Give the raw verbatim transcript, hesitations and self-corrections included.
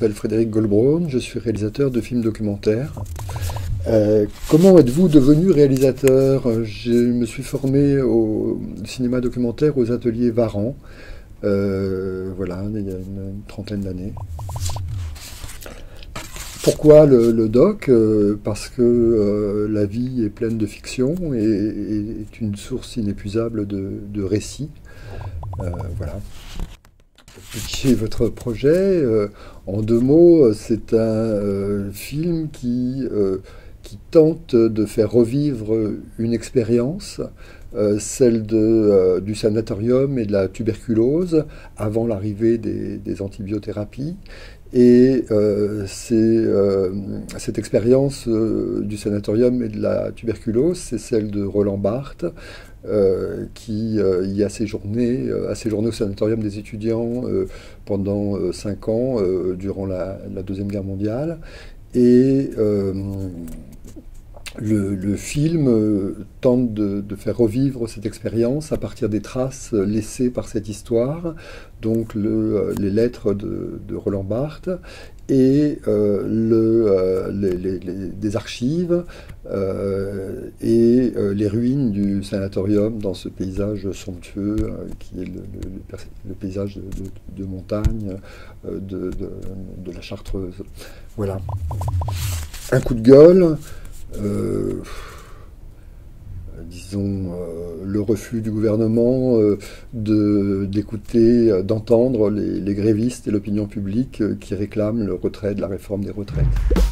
m'appelle Frédéric Goldbron, je suis réalisateur de films documentaires. Euh, comment êtes-vous devenu réalisateur? Je me suis formé au cinéma documentaire aux ateliers Varan, euh, voilà, il y a une, une trentaine d'années. Pourquoi le, le doc? Parce que euh, la vie est pleine de fiction et, et est une source inépuisable de, de récits. Euh, voilà. Pitcher votre projet, euh, en deux mots, c'est un euh, film qui, euh, qui tente de faire revivre une expérience, euh, celle de, euh, du sanatorium et de la tuberculose, avant l'arrivée des, des antibiothérapies. Et euh, euh, cette expérience euh, du sanatorium et de la tuberculose, c'est celle de Roland Barthes, euh, qui euh, y a séjourné, euh, a séjourné au sanatorium des étudiants euh, pendant euh, cinq ans, euh, durant la, la Deuxième Guerre mondiale. Et euh, le, le film euh, tente de, de faire revivre cette expérience à partir des traces laissées par cette histoire, donc le, les lettres de, de Roland Barthes et euh, le, euh, les, les, les, des archives euh, et euh, les ruines du sanatorium dans ce paysage somptueux euh, qui est le, le, le paysage de, de, de montagne euh, de, de, de la Chartreuse. Voilà. Un coup de gueule. Euh, disons, euh, le refus du gouvernement euh, de, d'écouter, euh, d'entendre les, les grévistes et l'opinion publique euh, qui réclament le retrait de la réforme des retraites.